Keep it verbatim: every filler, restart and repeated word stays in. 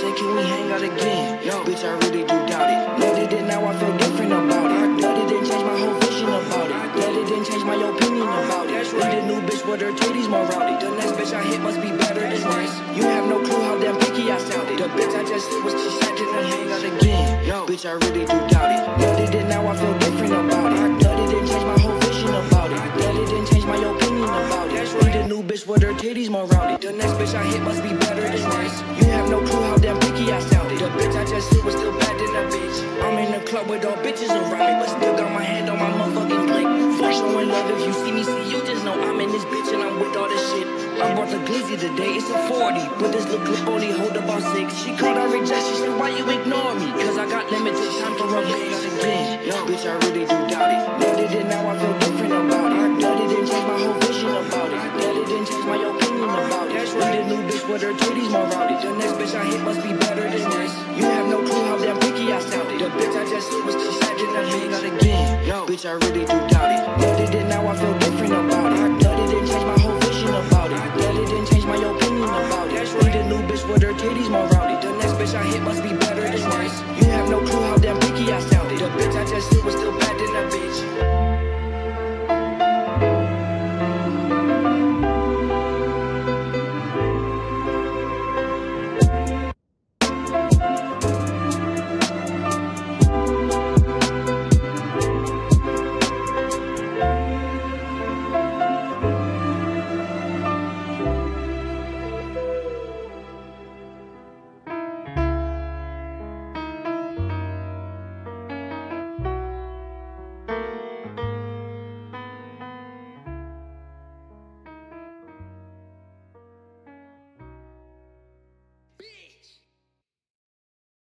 said, can we hang out again? No, bitch, I really do doubt it. Let it in, now I feel different about it. Let it didn't change my whole vision about it. Let it didn't change my opinion about it. Right. The new bitch with her titties more rowdy. The next bitch I hit must be better than rice. You have no clue how damn picky I sounded. The bitch I just hit was she said, can we hang out again? No, bitch, I really do doubt it. Let it in, now I feel different about it. Let it didn't change my whole vision about it. Let it didn't change my opinion about it. Right. The new bitch with her titties more rowdy. The next bitch I hit must be better than rice. You have no clue how damn picky I sounded. The bitch I just hit was still bad than a bitch. I'm in the club with all bitches around me, but still got my hand on my motherfucking blick. Flash on love, if you see me, see you, just know I'm in this bitch and I'm with all this shit. I brought the glizzy today, it's a forty, but this little clip only hold about six. She called out rejection, she said, why you ignore me? Cause I got limited time for a bitch again. Yo, bitch, I really do doubt it. Let it in, now I feel different about it. Let it didn't change my whole vision about it. Let it didn't change my opinion about it. That's right. The new bitch with her titties more rowdy. The next bitch I hit must be better than this. You have no clue how damn picky I sounded. The bitch I just hit was too sad in the bitch. Not again. Yo, bitch, I really do doubt it. Let it in, now I feel different about it. Let it didn't change my whole vision about it. Let it didn't change my opinion about it. That's right. The new bitch with her titties more rowdy. The next bitch I hit must be better than this. You have no clue how damn picky I sounded. The bitch I just hit was still